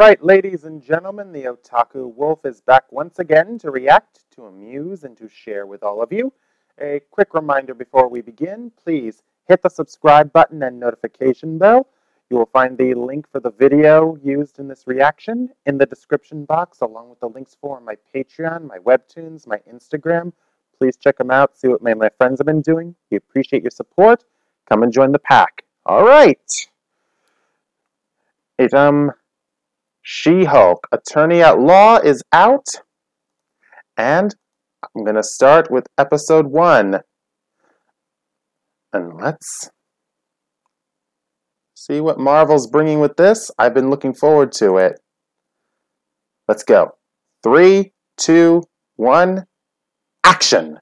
Alright, ladies and gentlemen, the Otaku Wolf is back once again to react, to amuse, and to share with all of you. A quick reminder before we begin, please hit the subscribe button and notification bell. You will find the link for the video used in this reaction in the description box, along with the links for my Patreon, my Webtoons, my Instagram. Please check them out, see what my friends have been doing. We appreciate your support. Come and join the pack. Alright! She-Hulk, Attorney at Law is out, and I'm going to start with episode 1. And let's see what Marvel's bringing with this. I've been looking forward to it. Let's go. 3, 2, 1, action!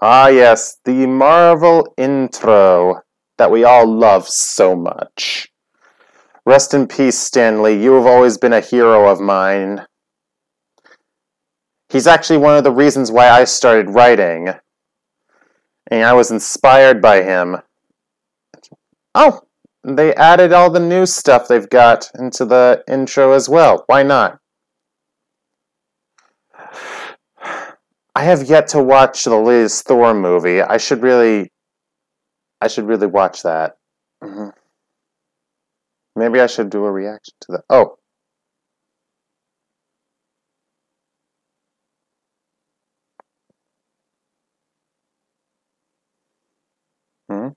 Ah yes, the Marvel intro that we all love so much. Rest in peace, Stanley. You have always been a hero of mine. He's actually one of the reasons why I started writing. And I was inspired by him. Oh! They added all the new stuff they've got into the intro as well. Why not? I have yet to watch the Liz Thor movie. I should really watch that. Mm-hmm. Maybe I should do a reaction to that. Oh! Hmm?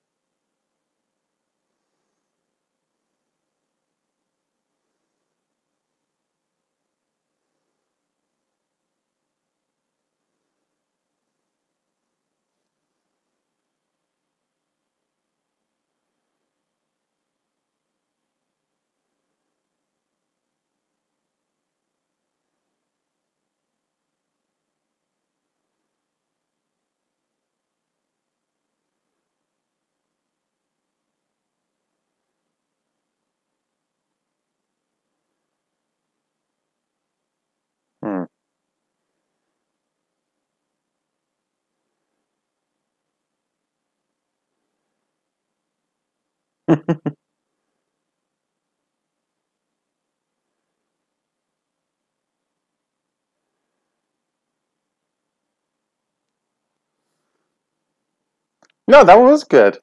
No, that was good.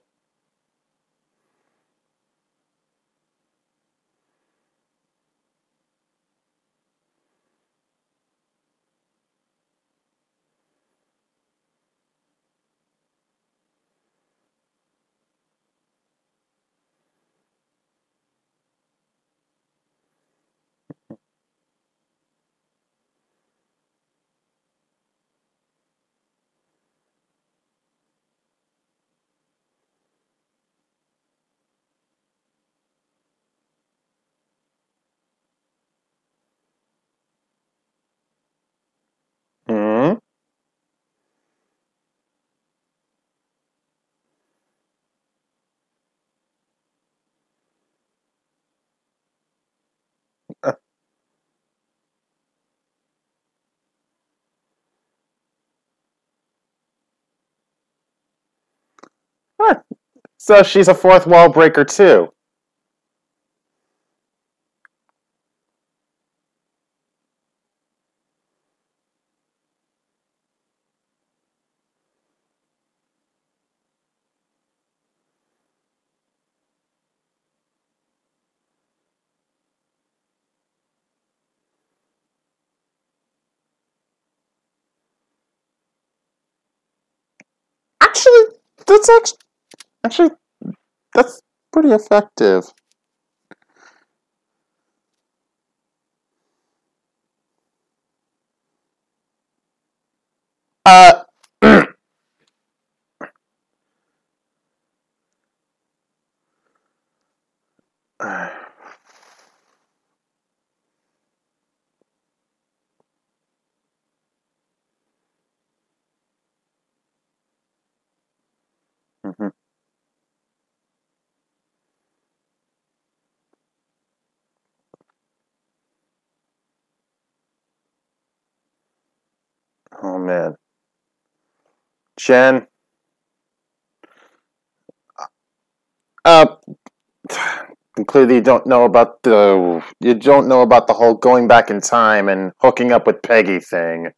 So she's a fourth wall breaker too. Actually, that's pretty effective. Oh man, Jen. And clearly you don't know about the whole going back in time and hooking up with Peggy thing.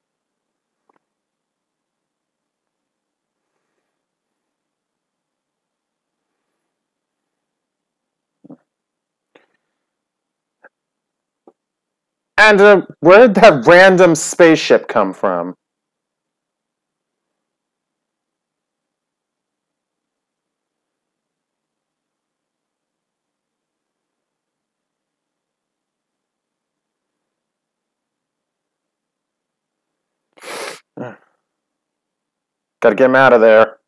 And where did that random spaceship come from? Gotta get him out of there.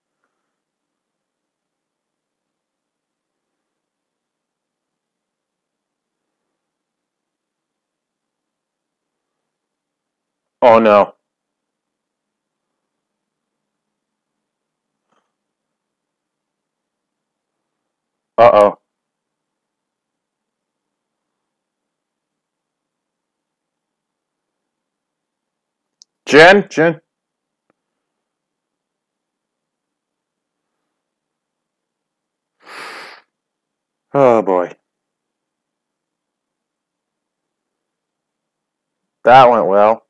Oh no. Uh-oh. Jen? Oh boy. That went well.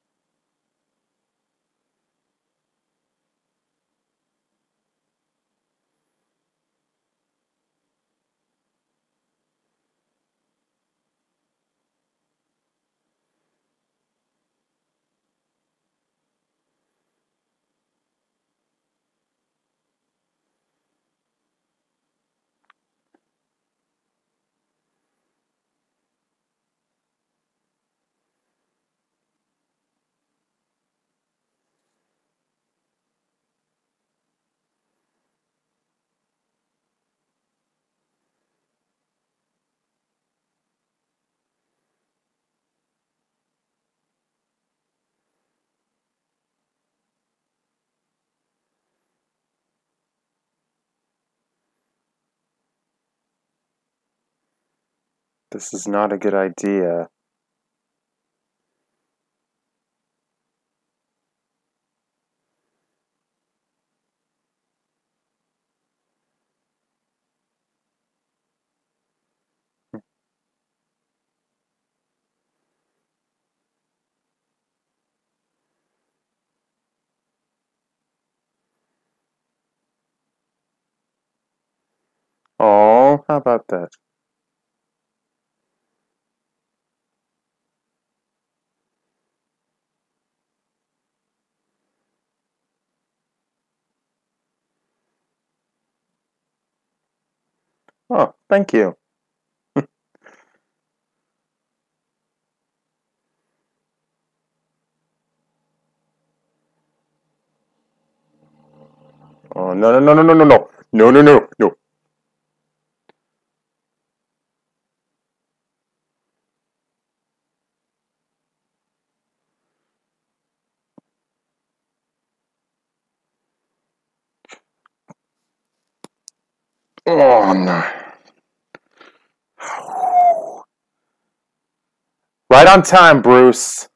This is not a good idea. Oh, how about that? Oh, thank you. Oh, no. No. Oh, no. Right on time, Bruce.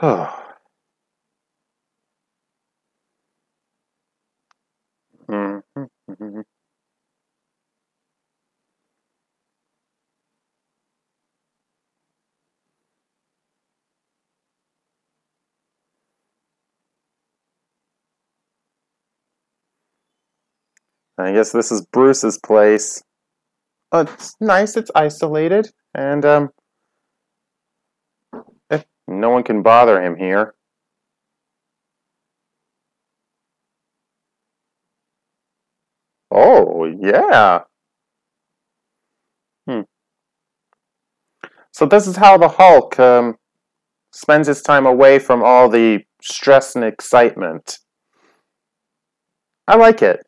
Oh. I guess this is Bruce's place. Oh, it's nice, it's isolated, and no one can bother him here. Oh, yeah. So this is how the Hulk spends his time away from all the stress and excitement. I like it.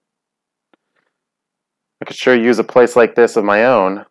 I could sure use a place like this of my own.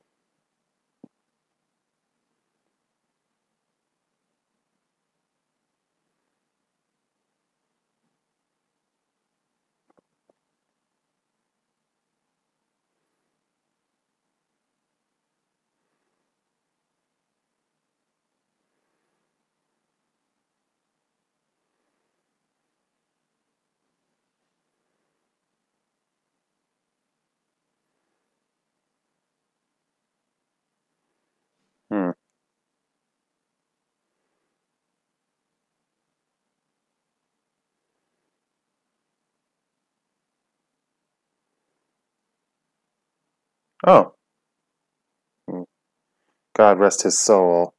Oh. God rest his soul.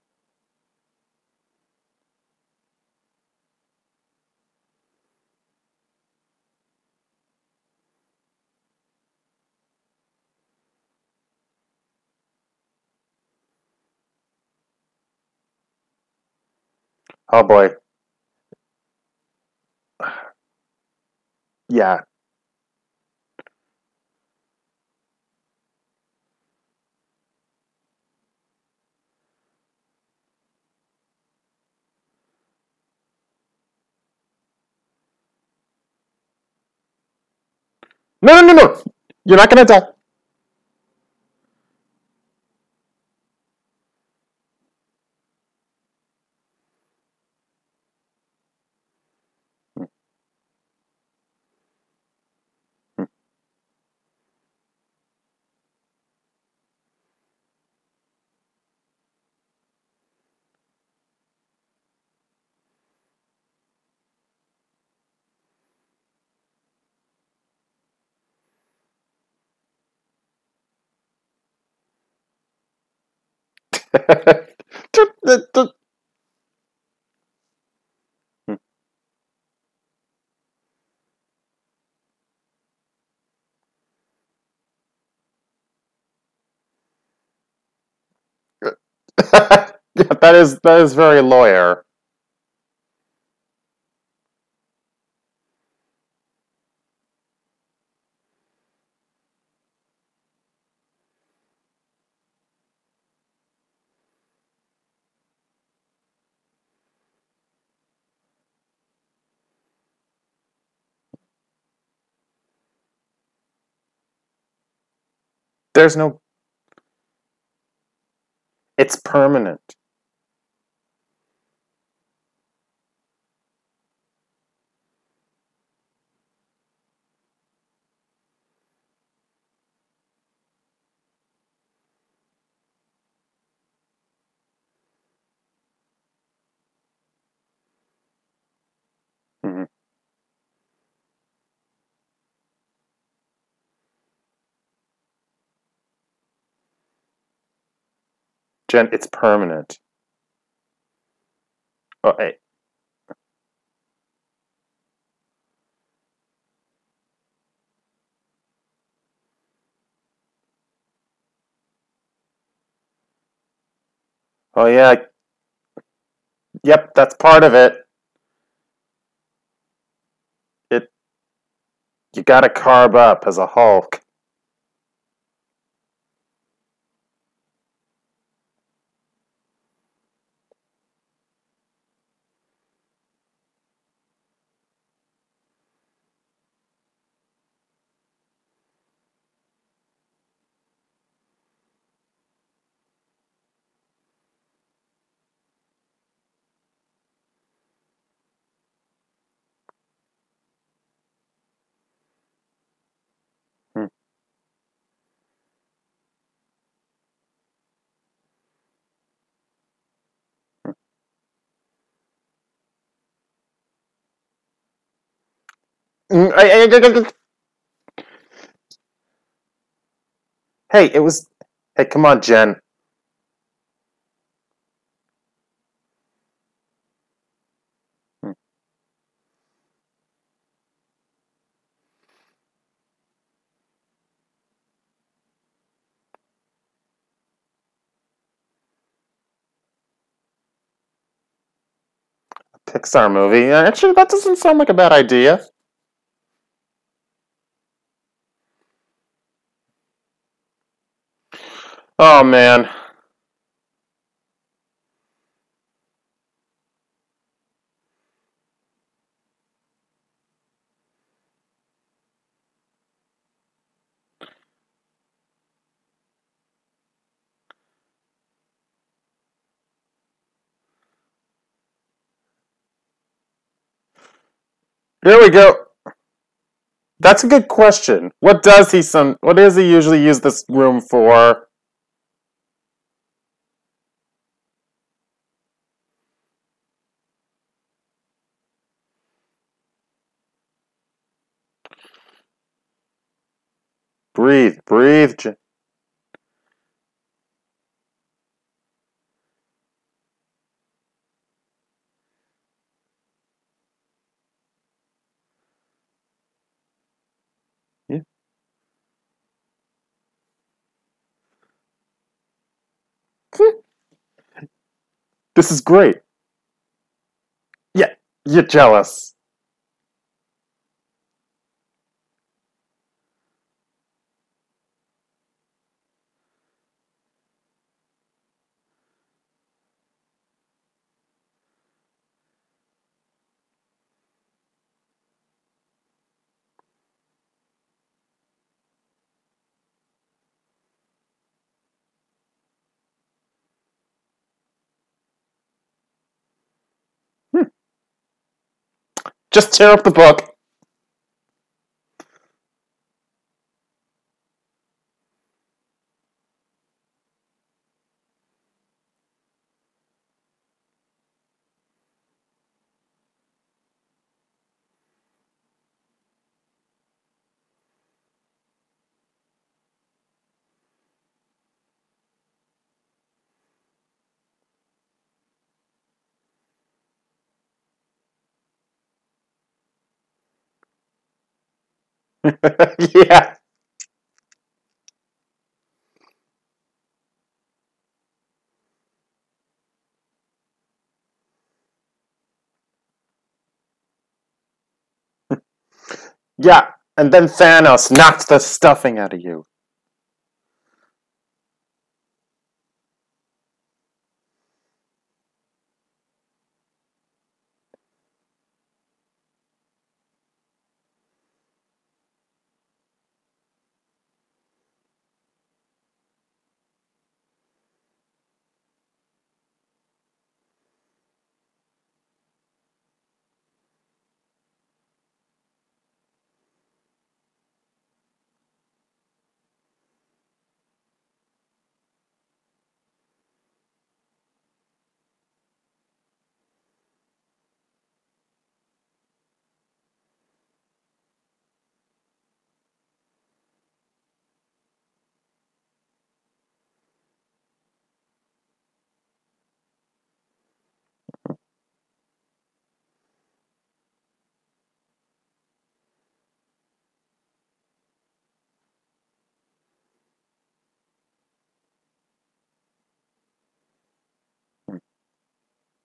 Oh boy. Yeah. No, no, no, no. You're not gonna die. Yeah, that is very lawyer. There's no... It's permanent. Jen, it's permanent. Oh, hey. Oh, yeah. Yep, that's part of it. You gotta carve up as a Hulk. Hey, it was... Hey, come on, Jen. A Pixar movie? Actually, that doesn't sound like a bad idea. Oh, man. Here we go. That's a good question. What does he usually use this room for? Breathe, breathe. This is great. Yeah, you're jealous. Just tear up the book. Yeah. Yeah, and then Thanos knocks the stuffing out of you.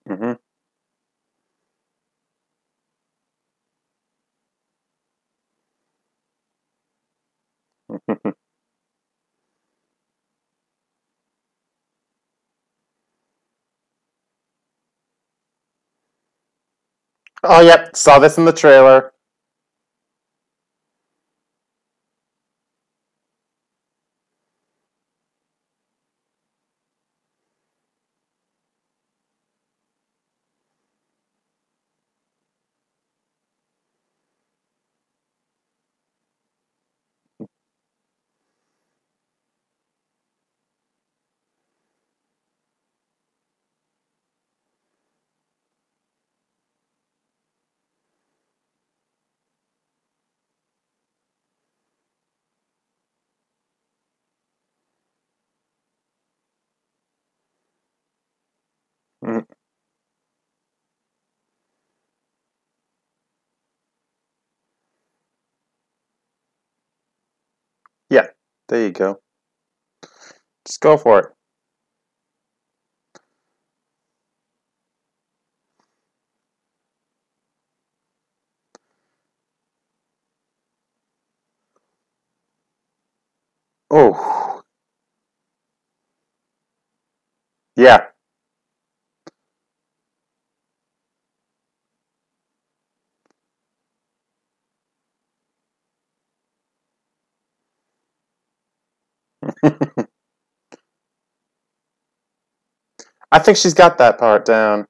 Mm-hmm. Oh, yep, saw this in the trailer. Yeah, there you go. Just go for it. Oh. Yeah. I think she's got that part down.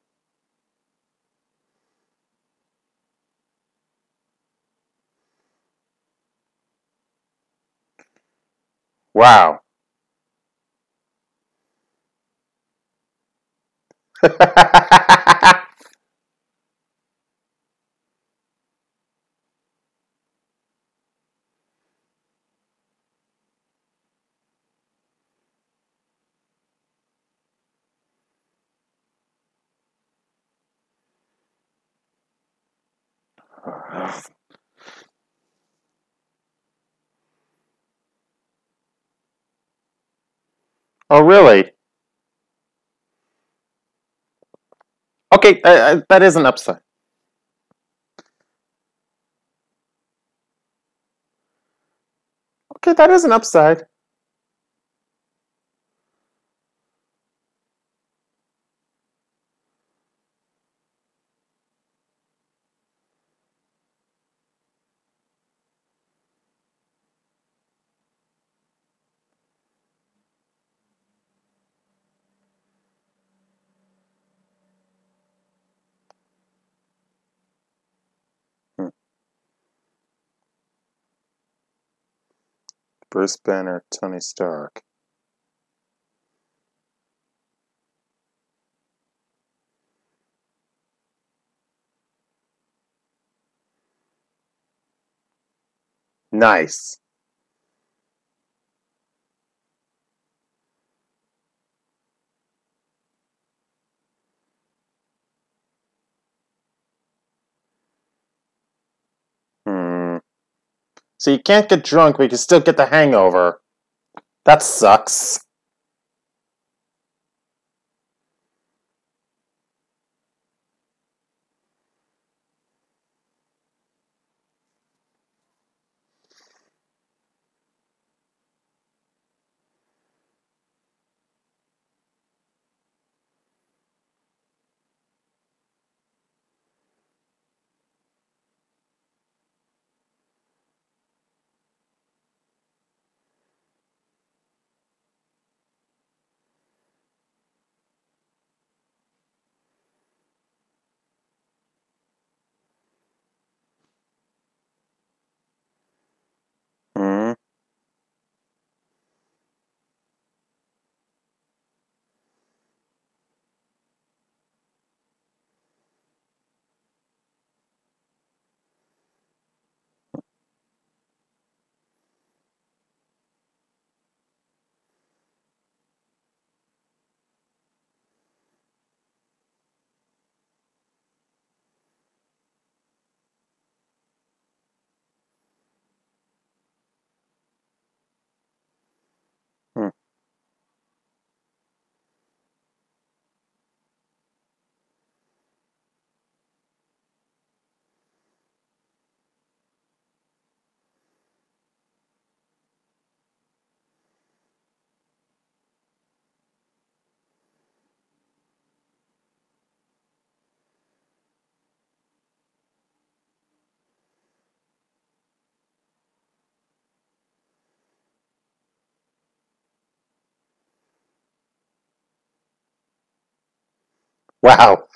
Wow. Oh, really? Okay, that is an upside. Okay, that is an upside. Bruce Banner, Tony Stark. Nice. So you can't get drunk, but you can still get the hangover. That sucks. Wow.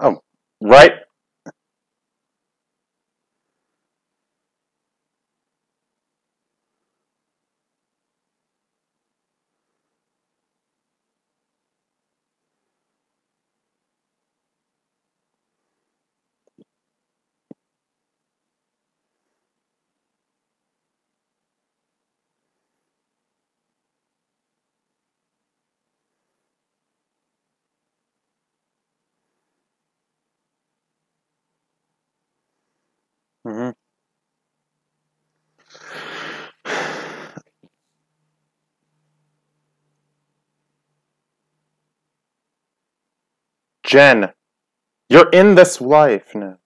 Oh, right. Mm-hmm. Jen, you're in this life now.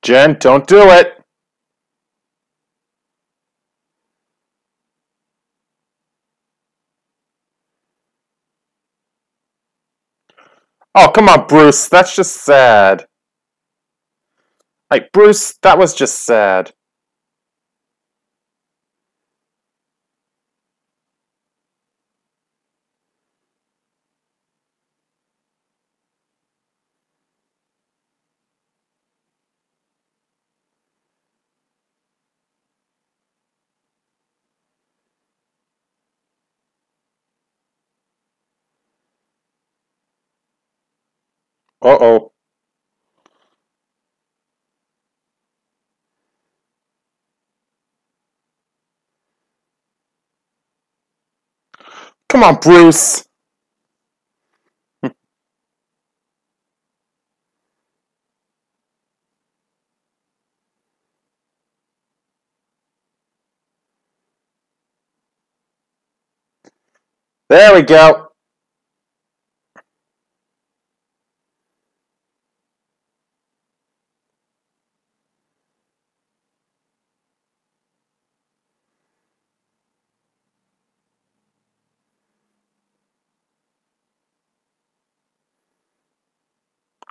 Jen, don't do it! Oh, come on, Bruce, that's just sad. Like, Bruce, that was just sad. Uh-oh. Come on, Bruce. There we go.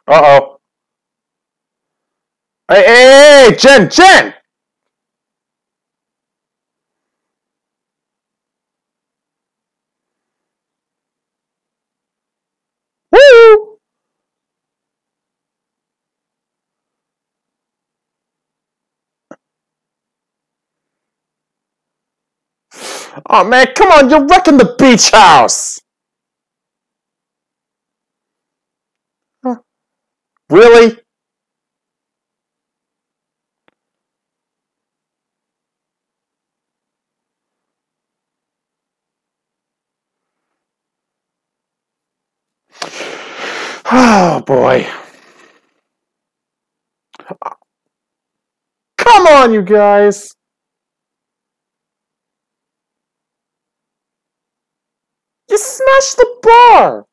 Uh-oh. Hey, hey, hey, Jen, Jen! Woo! Oh, man, come on, you're wrecking the beach house! Really? Oh, boy. Come on, you guys. You smashed the bar.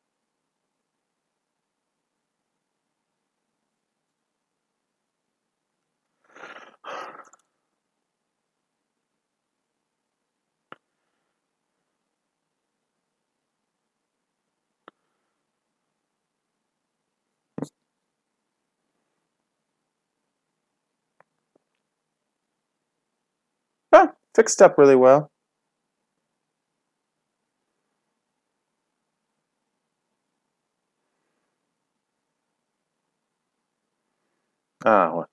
Fixed up really well. Oh.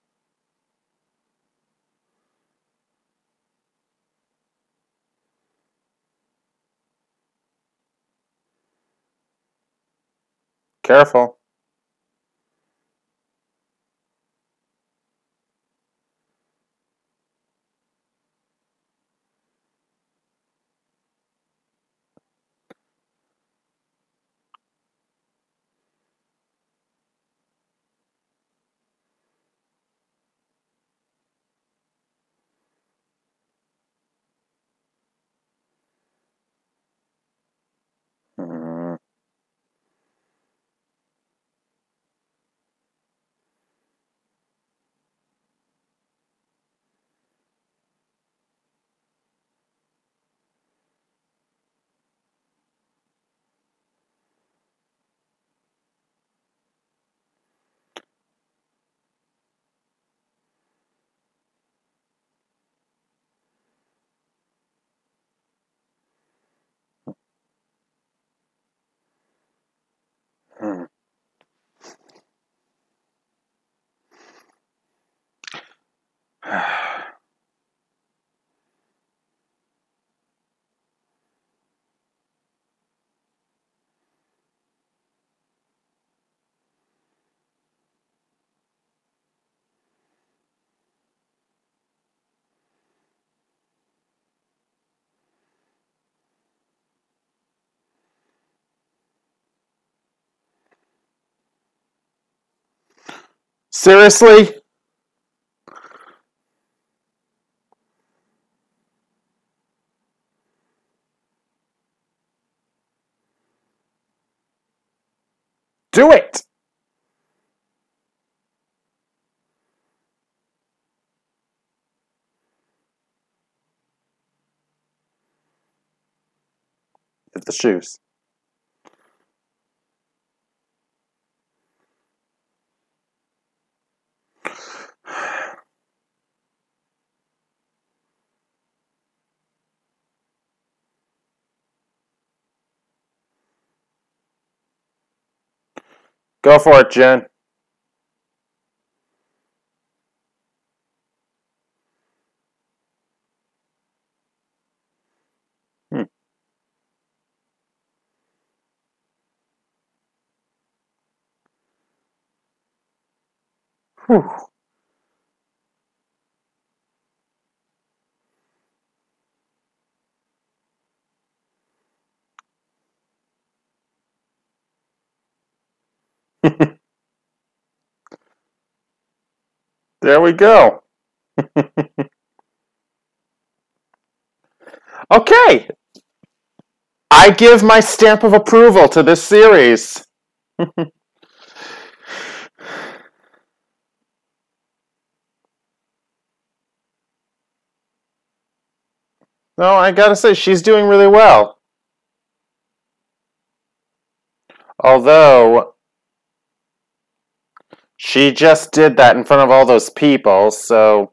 Careful. Seriously? Do it! Get the shoes. Go for it, Jen. Whew. There we go. Okay. I give my stamp of approval to this series. No, I gotta say, she's doing really well. Although, she just did that in front of all those people, so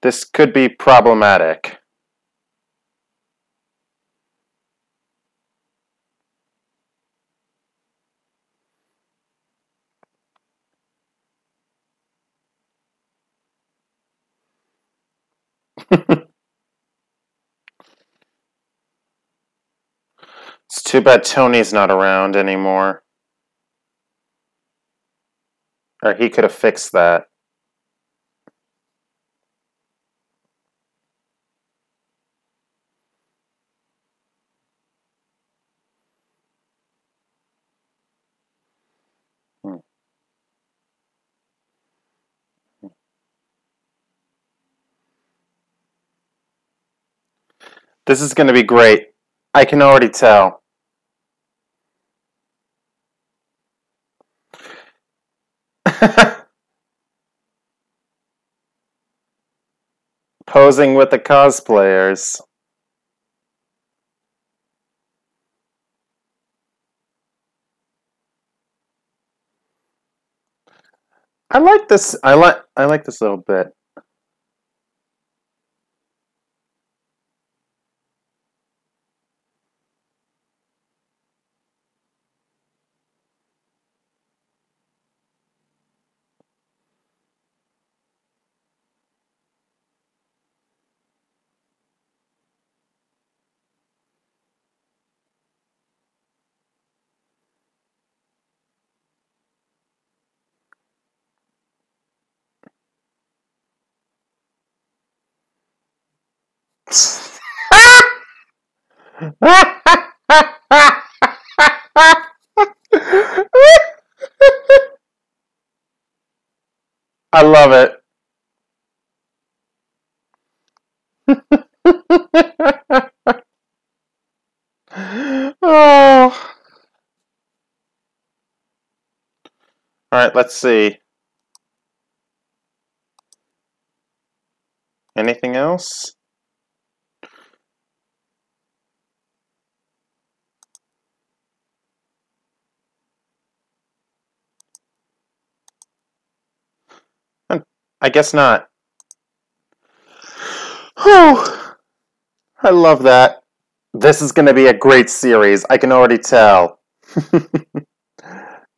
this could be problematic. It's too bad Tony's not around anymore. Or he could have fixed that. This is going to be great. I can already tell. Posing with the cosplayers. I like this. I like this little bit. I love it. Oh. All right, let's see. Anything else? I guess not. Oh, I love that. This is going to be a great series. I can already tell.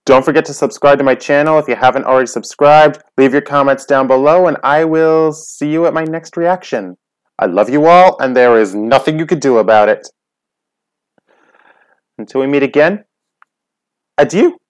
Don't forget to subscribe to my channel if you haven't already subscribed. Leave your comments down below, and I will see you at my next reaction. I love you all, and there is nothing you could do about it. Until we meet again, adieu.